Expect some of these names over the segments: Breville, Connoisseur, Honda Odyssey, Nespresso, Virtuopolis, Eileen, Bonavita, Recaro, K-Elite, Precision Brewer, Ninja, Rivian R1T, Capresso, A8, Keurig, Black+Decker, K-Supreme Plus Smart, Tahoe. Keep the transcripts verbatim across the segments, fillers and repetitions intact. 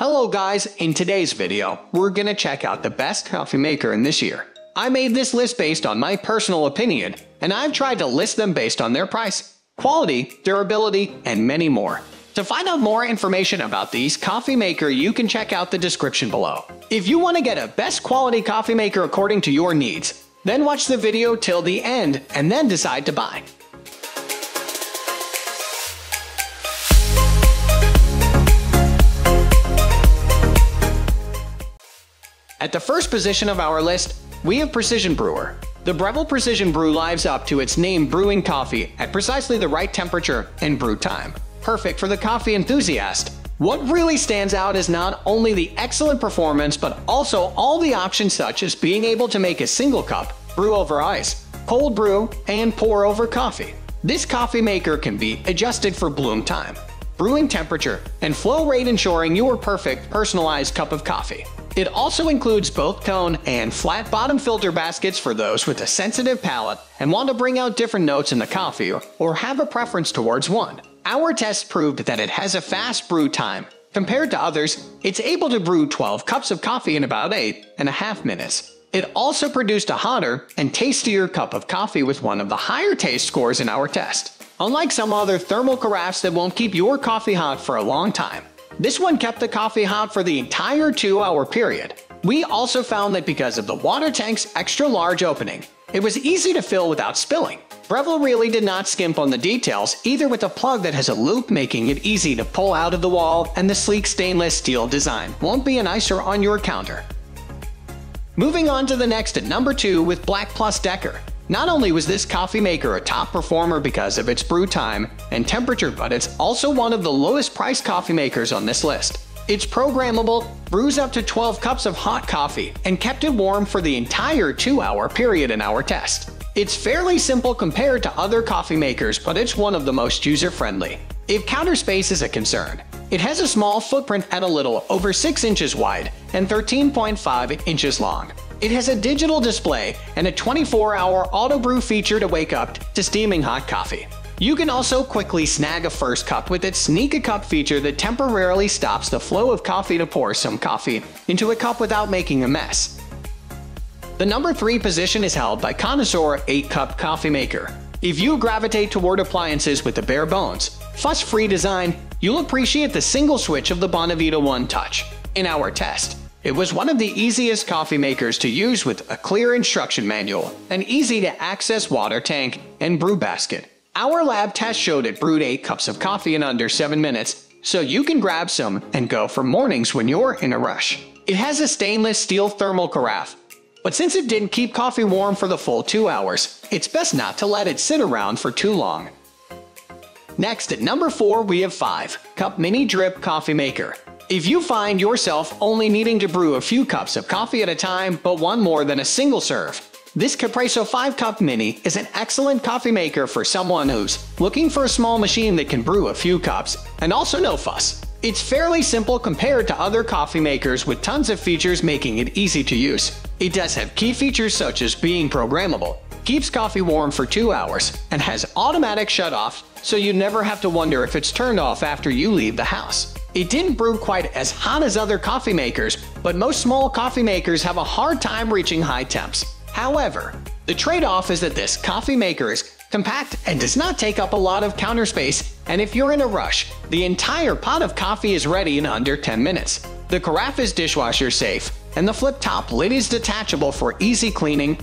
Hello guys, in today's video, we're gonna check out the best coffee maker in this year. I made this list based on my personal opinion, and I've tried to list them based on their price, quality, durability, and many more. To find out more information about these coffee maker, you can check out the description below. If you wanna get a best quality coffee maker according to your needs, then watch the video till the end and then decide to buy. At the first position of our list, we have Precision Brewer. The Breville Precision Brew lives up to its name, brewing coffee at precisely the right temperature and brew time. Perfect for the coffee enthusiast. What really stands out is not only the excellent performance, but also all the options such as being able to make a single cup, brew over ice, cold brew, and pour over coffee. This coffee maker can be adjusted for bloom time, brewing temperature, and flow rate, ensuring your perfect personalized cup of coffee. It also includes both cone and flat bottom filter baskets for those with a sensitive palate and want to bring out different notes in the coffee or have a preference towards one. Our test proved that it has a fast brew time. Compared to others, it's able to brew twelve cups of coffee in about eight and a half minutes. It also produced a hotter and tastier cup of coffee with one of the higher taste scores in our test. Unlike some other thermal carafes that won't keep your coffee hot for a long time, this one kept the coffee hot for the entire two hour period. We also found that because of the water tank's extra large opening, it was easy to fill without spilling. Breville really did not skimp on the details either, with a plug that has a loop making it easy to pull out of the wall, and the sleek stainless steel design won't be an eyesore on your counter. Moving on to the next at number two with Black+Decker. Not only was this coffee maker a top performer because of its brew time and temperature, but it's also one of the lowest priced coffee makers on this list. It's programmable, brews up to twelve cups of hot coffee, and kept it warm for the entire two hour period in our test. It's fairly simple compared to other coffee makers, but it's one of the most user-friendly. If counter space is a concern, it has a small footprint at a little over six inches wide and thirteen point five inches long. It has a digital display and a twenty-four hour auto brew feature to wake up to steaming hot coffee. You can also quickly snag a first cup with its sneak a cup feature that temporarily stops the flow of coffee to pour some coffee into a cup without making a mess. The number three position is held by Connoisseur eight cup Coffee Maker. If you gravitate toward appliances with the bare bones, fuss-free design, you'll appreciate the single switch of the Bonavita One Touch. In our test, it was one of the easiest coffee makers to use, with a clear instruction manual, an easy-to-access water tank, and brew basket. Our lab test showed it brewed eight cups of coffee in under seven minutes, so you can grab some and go for mornings when you're in a rush. It has a stainless steel thermal carafe, but since it didn't keep coffee warm for the full two hours, it's best not to let it sit around for too long. Next, at number four, we have five cup Mini Drip Coffee Maker. If you find yourself only needing to brew a few cups of coffee at a time, but want more than a single serve, this Capresso five cup Mini is an excellent coffee maker for someone who's looking for a small machine that can brew a few cups, and also no fuss. It's fairly simple compared to other coffee makers, with tons of features making it easy to use. It does have key features such as being programmable, keeps coffee warm for two hours, and has automatic shutoff, so you never have to wonder if it's turned off after you leave the house. It didn't brew quite as hot as other coffee makers, but most small coffee makers have a hard time reaching high temps. However, the trade-off is that this coffee maker is compact and does not take up a lot of counter space, and if you're in a rush, the entire pot of coffee is ready in under ten minutes. The carafe is dishwasher safe, and the flip-top lid is detachable for easy cleaning.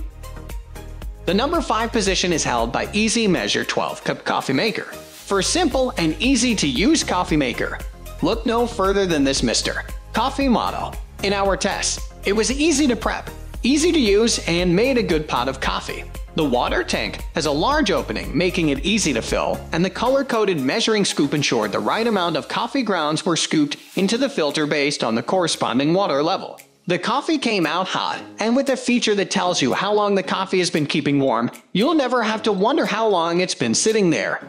The number five position is held by Easy Measure twelve cup Coffee Maker. For a simple and easy-to-use coffee maker, look no further than this Mister Coffee model. In our test, it was easy to prep, easy to use, and made a good pot of coffee. The water tank has a large opening, making it easy to fill, and the color-coded measuring scoop ensured the right amount of coffee grounds were scooped into the filter based on the corresponding water level. The coffee came out hot, and with a feature that tells you how long the coffee has been keeping warm, you'll never have to wonder how long it's been sitting there.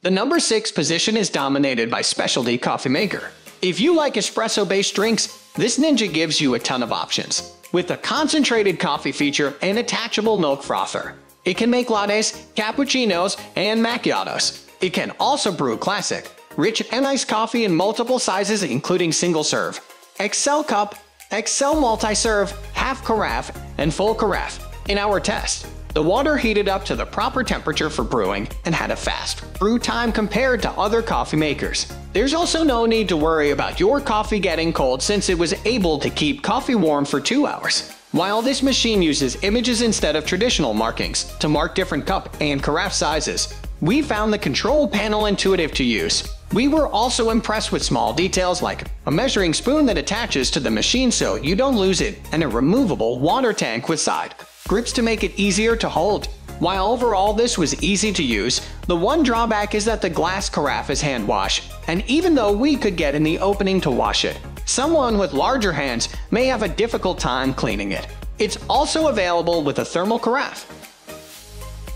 The number six position is dominated by Specialty Coffee Maker. If you like espresso-based drinks, this Ninja gives you a ton of options. With a concentrated coffee feature and attachable milk frother, it can make lattes, cappuccinos, and macchiatos. It can also brew classic, Rich and iced coffee in multiple sizes including single serve, X L cup, X L multi-serve, half carafe, and full carafe. In our test, the water heated up to the proper temperature for brewing and had a fast brew time compared to other coffee makers. There's also no need to worry about your coffee getting cold since it was able to keep coffee warm for two hours. While this machine uses images instead of traditional markings to mark different cup and carafe sizes, we found the control panel intuitive to use. We were also impressed with small details like a measuring spoon that attaches to the machine so you don't lose it and a removable water tank with side grips to make it easier to hold. While overall this was easy to use, the one drawback is that the glass carafe is hand wash, and even though we could get in the opening to wash it, someone with larger hands may have a difficult time cleaning it. It's also available with a thermal carafe.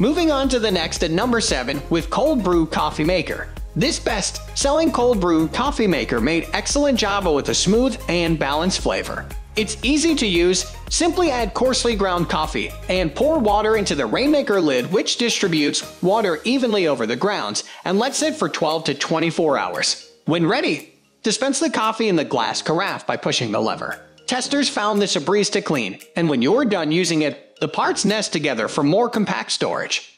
Moving on to the next at number seven with cold brew coffee maker. This best-selling cold brew coffee maker made excellent job with a smooth and balanced flavor. It's easy to use. Simply add coarsely ground coffee and pour water into the Rainmaker lid, which distributes water evenly over the grounds and let sit for twelve to twenty-four hours. When ready, dispense the coffee in the glass carafe by pushing the lever. Testers found this a breeze to clean, and when you're done using it, the parts nest together for more compact storage.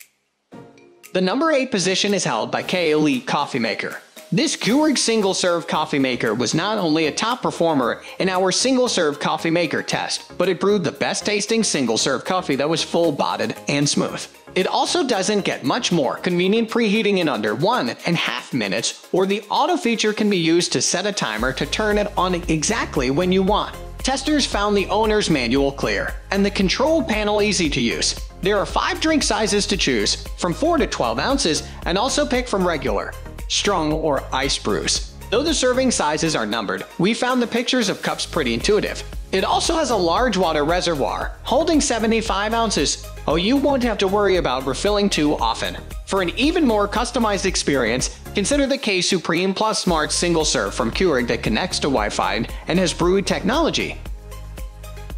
The number eight position is held by K-Elite Coffee Maker. This Keurig single-serve coffee maker was not only a top performer in our single-serve coffee maker test, but it brewed the best-tasting single-serve coffee that was full-bodied and smooth. It also doesn't get much more convenient preheating in under one and a half minutes, or the auto feature can be used to set a timer to turn it on exactly when you want. Testers found the owner's manual clear and the control panel easy to use. There are five drink sizes to choose, from four to twelve ounces, and also pick from regular, strong, or ice brews. Though the serving sizes are numbered, we found the pictures of cups pretty intuitive. It also has a large water reservoir, holding seventy-five ounces, so you won't have to worry about refilling too often. For an even more customized experience, consider the K-Supreme Plus Smart single serve from Keurig that connects to Wi-Fi and has brewed technology.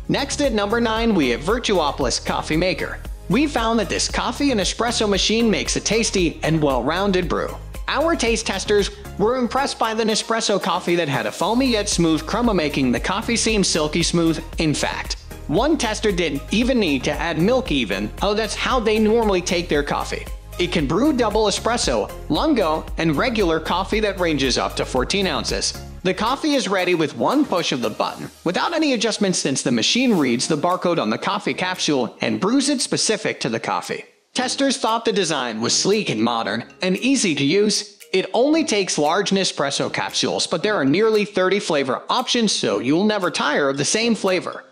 Next at number nine, we have Virtuopolis Coffee Maker. We found that this coffee and espresso machine makes a tasty and well-rounded brew. Our taste testers were impressed by the Nespresso coffee that had a foamy yet smooth crema, making the coffee seem silky smooth. In fact, one tester didn't even need to add milk even, oh that's how they normally take their coffee. It can brew double espresso, lungo, and regular coffee that ranges up to fourteen ounces. The coffee is ready with one push of the button, without any adjustments since the machine reads the barcode on the coffee capsule and brews it specific to the coffee. Testers thought the design was sleek and modern and easy to use. It only takes large Nespresso capsules, but there are nearly thirty flavor options, so you'll never tire of the same flavor.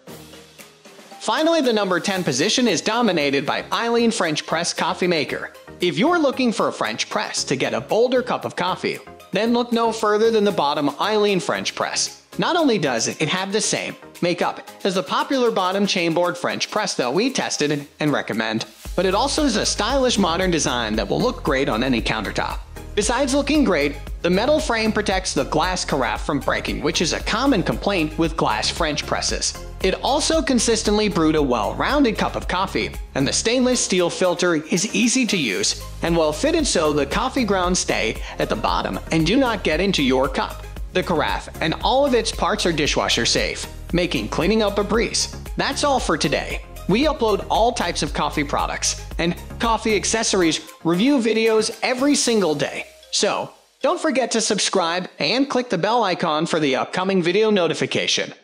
Finally, the number ten position is dominated by Eileen French Press Coffee Maker. If you're looking for a French press to get a bolder cup of coffee, then look no further than the bottom Eileen French Press. Not only does it have the same makeup as the popular bottom chainboard French press that we tested and recommend, but it also is a stylish modern design that will look great on any countertop. Besides looking great, the metal frame protects the glass carafe from breaking, which is a common complaint with glass French presses. It also consistently brewed a well-rounded cup of coffee, and the stainless steel filter is easy to use and well-fitted so the coffee grounds stay at the bottom and do not get into your cup. The carafe and all of its parts are dishwasher safe, making cleaning up a breeze. That's all for today. We upload all types of coffee products and coffee accessories review videos every single day, so don't forget to subscribe and click the bell icon for the upcoming video notification.